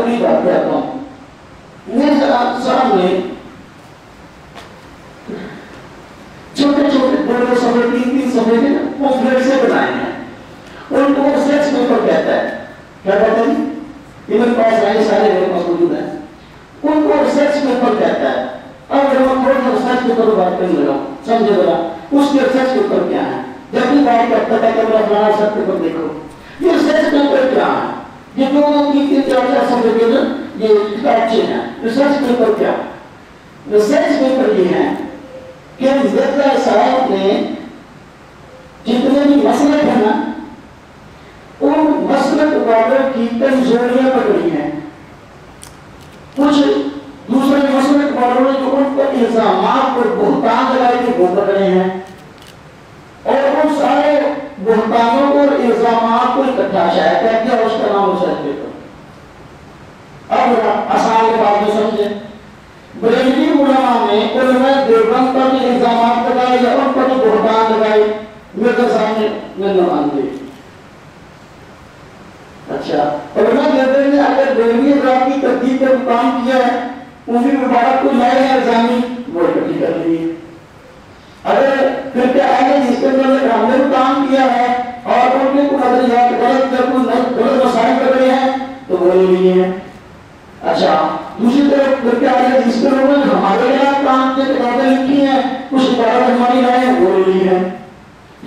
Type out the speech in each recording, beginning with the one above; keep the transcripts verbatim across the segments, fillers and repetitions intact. अगली बात पे आता हूं। मेरे सामने छोटे छोटे बड़े समय तीन तीन समय के कॉम्प्लेक्स से बनाए हैं। और कॉम्प्लेक्स पेपर कहता है, क्या कहता है? इनमें पास आए सारे मेरे पास मौजूद है। उन कॉम्प्लेक्स पेपर कहता है। अब जब हम थोड़ा कॉम्प्लेक्स पेपर की बात करने लगा, समझे बड़ा उसके कॉम्प्लेक्स पेपर क्या है? जब भी बात करता है तो अपना सब पेपर देखो, ये कॉम्प्लेक्स पेपर क्या है? ये दो तीन चार चार समय के ये अच्छे हैं। रिसर्च पेपर क्या? रिसर्च पेपर ये है कि साहब ने जितने भी मसले हैं ना, उन मसले वालों की कमजोरियां पकड़ी हैं। कुछ दूसरे मसले वालों ने जो उन पर इल्जाम पर बहुतान लगाए थे वो पकड़े हैं, और उन सारे बहुतानों को इल्जाम को इकट्ठा शायद है क्या उसका नाम रिसर्च पेपर। अब आसान बात में समझे, बरेलवी उलमा ने उलमा देवबंद पर भी इल्जाम लगाए या उन पर भी बहुतान लगाए मेरे सामने मैंने मान ली। अच्छा, उलमा देवबंद ने अगर बरेलवी राग की तरदीद पर काम किया है, उसी मुबारक को लाए हैं इल्जामी वो इकट्ठी कर ली। अगर फिर क्या आगे जिसके अंदर हमने काम किया है और उनके कुछ अदर या गलत जब कुछ गलत मसाइल कर रहे हैं तो वो नहीं है। अच्छा, दूसरी तरफ फिर क्या है जिसके लोगों हमारे खिलाफ काम के किताबें लिखी हैं, कुछ इबारत हमारी राय हो रही है।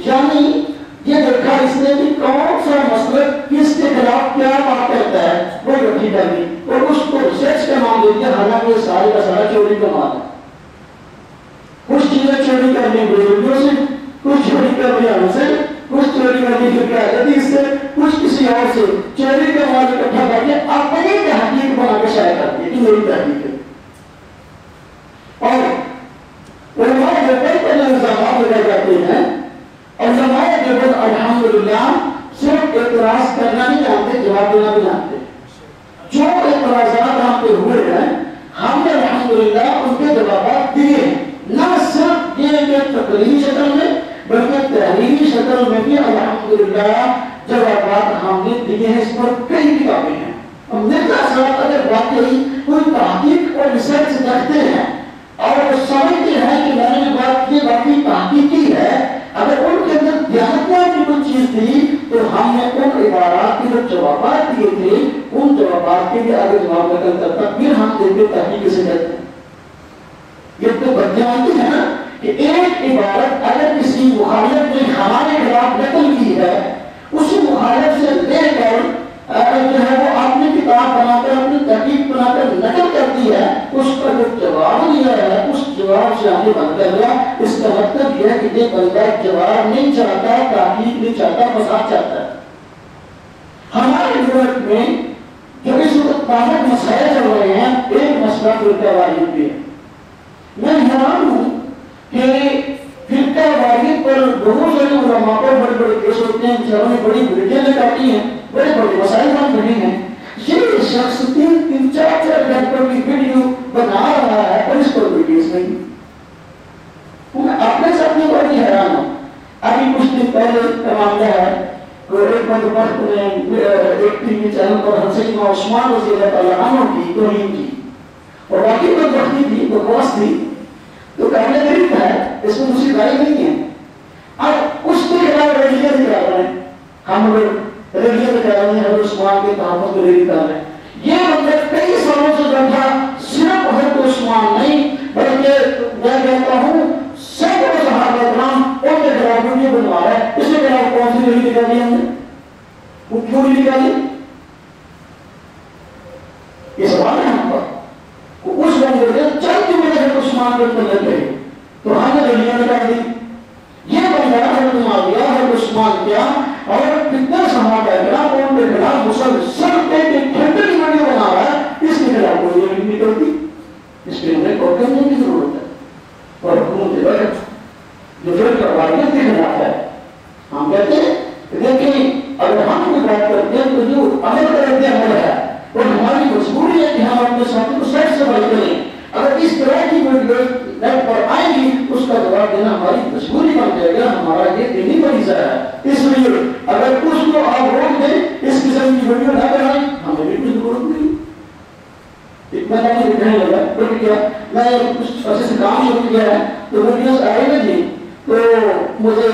यानी ये देखा इसने कि कौन सा मसला किसके खिलाफ क्या बात करता है वो इकट्ठी कर ली और उसको रिसर्च का नाम देते हैं। हालांकि सारे का सारा चोरी का माल है। कुछ चीजें चोरी करनी बुजुर्गों से, कुछ चोरी करनी हमसे, कुछ चोरी करनी फिर आजादी से, कुछ किसी और से चोरी का माल इकट्ठा करके अपने तहकीक बना के शायद करती है कि मेरी तहकीक है। और उलमाए देवबंद पर जो इल्जाम लगाए जाते हैं, उलमाए देवबंद अल्हम्दुलिल्लाह सिर्फ एतराज करना नहीं जानते, जवाब देना भी जानते। जो एतराजात हम पे हुए हैं हमने अल्हम्दुलिल्लाह उनके जवाब दिए हैं, ना सिर्फ ये तकरीरी शक्ल में बल्कि तहरीरी शक्ल में भी अल्हम्दुलिल्लाह जवाब हमने दिए हैं। इस पर कई किताबें हैं। हम निर्दास्त अगर वाकई कोई तहकीक और रिसर्च करते हैं और समझते हैं कि मैंने बात ये वाकई तहकीकी है, अगर उनके अंदर ज्ञानता की कोई चीज थी तो हमने उन इबारात के जो जवाब दिए थे उन जवाब के लिए आगे जवाब नकल करता फिर हम देखते तहकीक से करते हैं। ये तो बदलाती है ना कि एक इबारत अगर किसी मुखालिफ ने हमारे खिलाफ नकल की है, उसी मुखालिफ से लेकर जो है वो अपनी किताब बनाकर अपनी तहकीक बनाकर नकल करती है, उस पर जो जवाब दिया है उस जवाब से आगे बंद कर दिया। इसका मतलब यह है कि ये बंदा जवाब नहीं चाहता, तहकीक नहीं चाहता, मसाज चाहता है। हमारे मुल्क में जो इस वक्त बालक मसाइल चल रहे हैं, एक मसला फिरका वाली पे है। मैं हैरान हूँ कि फिरका वाली पर बहुत सारे उलमा पर बड़े बड़े केस होते हैं, इंसानों ने बड़ी ब्रिटेन में काटी हैं, बड़े बड़े मसाइल हम बने हैं। ये शख्स तीन तीन चार चार घंटों की वीडियो बना रहा है और इसको वीडियोस नहीं। मैं अपने साथ में बड़ी हैरान हूँ। अभी कुछ दिन पहले का मामला है, एक बंदोबस्त में एक टीवी चैनल पर हसन उस्मान रजी अल्लाह अन्हु की तोहीन की और बाकी बदबख्ती थी, बकवास थी, तो कहने गरीब है, इसमें दूसरी गाड़ी नहीं है। अब उसके खिलाफ रैलियां निकाल रहे हैं, हम लोग रैलियां निकाल रहे हैं, उस्मान के तहफ़्फ़ुज़ के लिए निकाल रहे हैं। ये बंदा कई सालों से बैठा, सिर्फ हज़रत उस्मान नहीं बल्कि मैं कहता हूँ सब सहाबा किराम उनके खिलाफ वीडियो बनवा रहा है। इसके खिलाफ कौन सी रैली निकाली हमने? वो क्यों निकाली? ये सवाल है हम पर। उस बंदे ने चलते हुए उस्मान के ऊपर लग गए तो हमने रैलियां निकाल दी। ये बंदा हजरत मुआविया और उस्मान क्या और कितने सहाबा किराम उनके खिलाफ मुसलसल एक एक घंटे की वीडियो बना रहा है, इसके खिलाफ कोई रैली निकलती? इसलिए हमें कौन की जरूरत है? और हुकूमत वक्त जो फिरका वालियत के खिलाफ है, हम कहते हैं देखिए अगर हम की बात करते हैं तो जो अमल करते अमल है और हमारी मजबूरी है कि हम अपने साथी को सच से बात करें। अगर इस तरह की वीडियो नेट पर आएगी उसका जवाब देना हमारी मजबूरी बन जाएगा, हमारा ये दिली फरीजा है। इसलिए अगर उसको आप रोक दें, इस किस्म की वीडियो ना बनाएं, हमें भी जरूरत नहीं। मैंने कुछ नहीं लगा तो क्या मैं कुछ अच्छे से काम शुरू किया है तो वीडियोस आए ना जी तो मुझे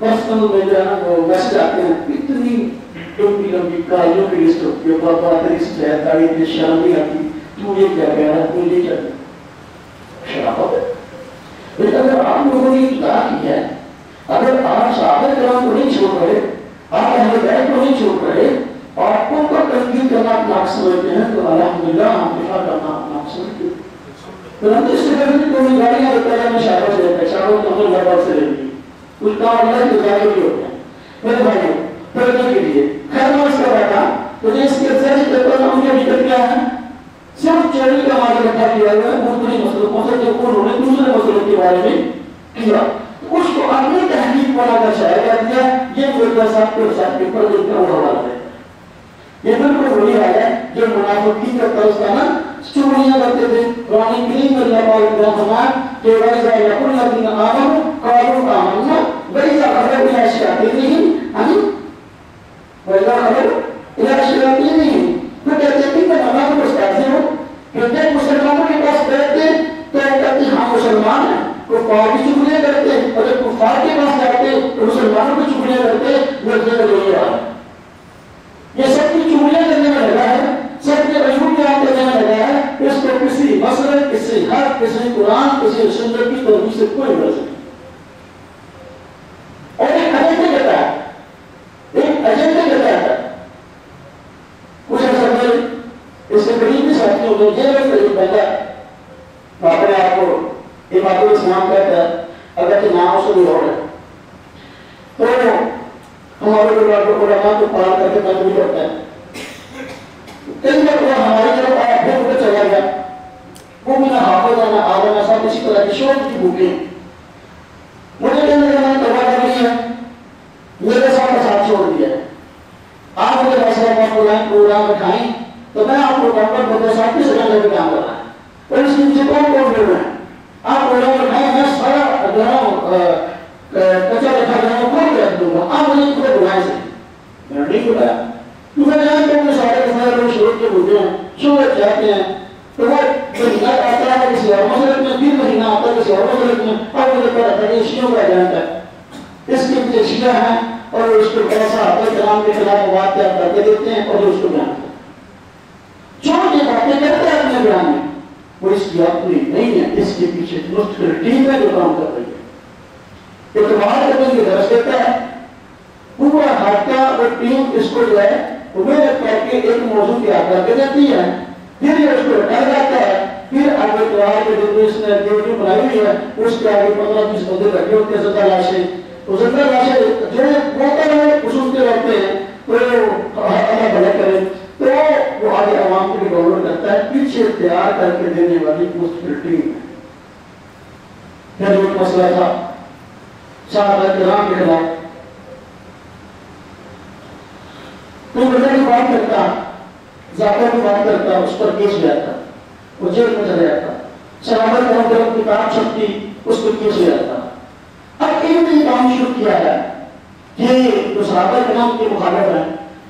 पर्सनल में जो है ना वो मैसेज आते हैं इतनी लंबी लंबी कार्यों की लिस्ट होती है बाबा लिस्ट है ताड़ी इतनी शर्म नहीं आती तू ये क्या कह रहा तू ये क्या शराब लेकिन अगर आप लोगों ने इतना किया अगर आप साबित कराम को नहीं छोड़ रहे आप हमें बैठ को नहीं छोड़ रहे आपको पर तंगीन करना आप लाख समझते हैं तो अल्हम्दुलिल्लाह हम दिखा करना आप लाख समझते हैं परंतु इससे पहले कोई गाड़ियाँ बताया मैं शारों से लेता शारों तो हम लड़ाई से लेंगे कुछ काम अल्लाह की गाड़ी भी होता है मेरे भाइयों पढ़ने के लिए खैर मास का बैठा तो इसके सही तरीके से हमने अभी तक क्या है सिर्फ चढ़ी का मार्ग रखा किया हुआ है बहुत बड़ी मसलों पहुंचे जो उन्होंने दूसरे मसलों के बारे में किया उसको अपनी तहरीक वाला दर्शाया गया ये मुद्दा साफ के साथ पेपर देखना हुआ है ये बिल्कुल वही हाल है जो मुनाफिकी का तस्करा ना चुगलियां करते थे रानी करीम अल्लाह और रहमान के वैसा यकुल लदीन आमन कालू आमन वैसा अगर भी आशियाती नहीं हम वैसा अगर इलाशियाती नहीं तो कहते थे कि नमाज को स्टार्ट हो कहते मुसलमानों के पास बैठते तो कहते हम मुसलमान हैं को काफी चुगलियां करते और जब कुफार के पास जाते तो मुसलमानों को चुगलियां करते वो जगह वही है ये सब की चुगलियां करने में लगा है सब के रसूल के आगे करने में लगा है इसको किसी मसले किसी हर किसी कुरान किसी सुन्नत की तौहीद से कोई बच नहीं और एक अजेंडे देता है एक अजेंडे देता है कुछ ऐसे इससे करीब भी साथियों को ये करीब बंदा बापरे आपको इमाम इस्लाम कहता है अगर कि नाम से भी हो रहा है तो हमारे परिवार को कोरोना को पार करके मजबूर करता है कई बार हमारे तरफ आया भूख को चला गया वो बिना हाफिज आना आदम ऐसा किसी तरह की शोध की भूखे मुझे कहने का मैंने तबाह कर दी है मेरे साथ साथ छोड़ दिया है आप मुझे वैसे हमारे प्रोग्राम प्रोग्राम में खाएं तो मैं आप प्रोग्राम पर मेरे साथ किस तरह लेकर काम करना है और इसके पीछे कौन कौन जुड़ रहे हैं आप प्रोग्राम में खाएं मैं सारा कच्चा रखा गया वो कौन रख दूंगा आप मुझे खुद बुलाए से मैंने नहीं बुलाया क्योंकि यहाँ पे अपने सारे के सारे लोग शोध के बोलते हैं शोध जाते हैं तो वो महीना आता है किसी और मसले में तीन महीना आता है किसी और मसले में अब मुझे पता था कि शियों का एजेंट है इसके पीछे शिया है और उसको पैसा आता है कलाम के खिलाफ बात क्या करके देते हैं और उसको बयान जो ये बातें करते हैं अपने बयान में वो इसकी अपनी नहीं है इसके पीछे मुख्य टीम है जो काम कर रही है इतवार करने की दर्ज देता है पूरा हादसा और टीम इसको जो है उम्मीद करके एक मौजूद की यात्रा कर देती है फिर ये उसको हटाया जाता है फिर आगे इतवार के दिन इसने ड्यूटी बनाई हुई है उसके आगे पंद्रह बीस बंदे लगे होते हैं सत्रह लाशें तो सत्रह लाशें जो बोलते हैं उसके रहते हैं तो अल्लाह भला करे तो वो आगे आवाम को गौरव करता है पीछे तैयार करके देने वाली मुश्किल टीम फिर एक मसला था साहब राम के खिलाफ कोई बंदा की बात करता जाकर की बात करता उस पर केस जाता वो जेल में चले जाता शराबत का मतलब किताब छपती उस पर केस जाता अब इन्होंने काम शुरू किया है कि जो साहब नाम के मुखालिफ है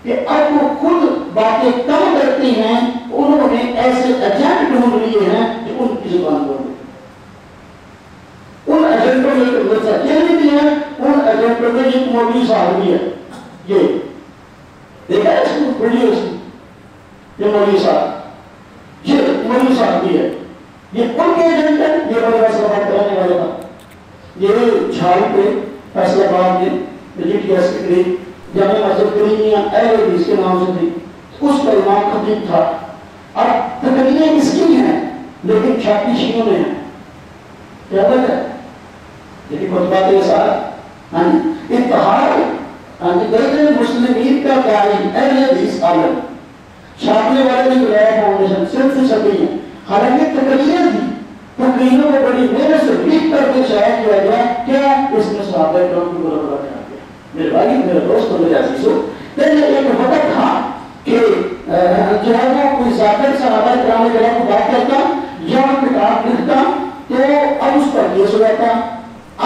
कि अब वो खुद बातें कम करती हैं उन्होंने ऐसे एजेंट ढूंढ लिए हैं जो उनकी जुबान बोले उन एजेंटों में बच्चा क्या नहीं है उन एजेंटों में एक मौजूद साहबी है ये देखा है इसको वीडियो ये मौजूद साहब ये मौजूद साहबी है ये कौन के एजेंट है ये बड़ा सवाल करने वाला था ये झाड़ पे फैसलाबाद में जीटीएस के करीब जहाँ मस्जिद करीब एल इसके नाम से थी उस पर इमाम खतीब था अब तकरीरें इसकी हैं लेकिन छापी शीनों में है क्या बात है लेकिन खुतबात के साथ हाँ इत्तहार हाँ गैर मुस्लिमीन का दाई अहले हदीस आलम छापने वाले ने लाया फाउंडेशन सिर्फ छपी है हालांकि तकरीरें थी तकरीरों को बड़ी मेहनत से लिख करके शायद किया गया क्या इसमें सहाबा इकराम को बुरा बुरा कहा गया मेरे भाई मेरे दोस्त मेरे अजीजों पहले एक वक्त था कि जो है वो कोई जाकर सहाबा इकराम की बात करता या किताब लिखता तो अब उस पर केस हो जाता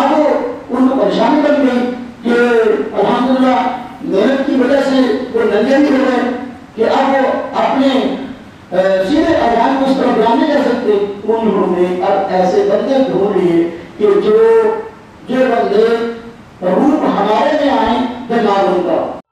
अब उनको परेशान कर गई कि अल्हम्दुलिल्लाह मेहनत की वजह से वो नजर नहीं हो रहे कि अब वो अपने सीधे अजान को प्रोग्राम नहीं कर सकते। उन्होंने अब ऐसे बंदे ढूंढ लिए कि जो जो बंदे रूप हमारे में आए जनाब उनका।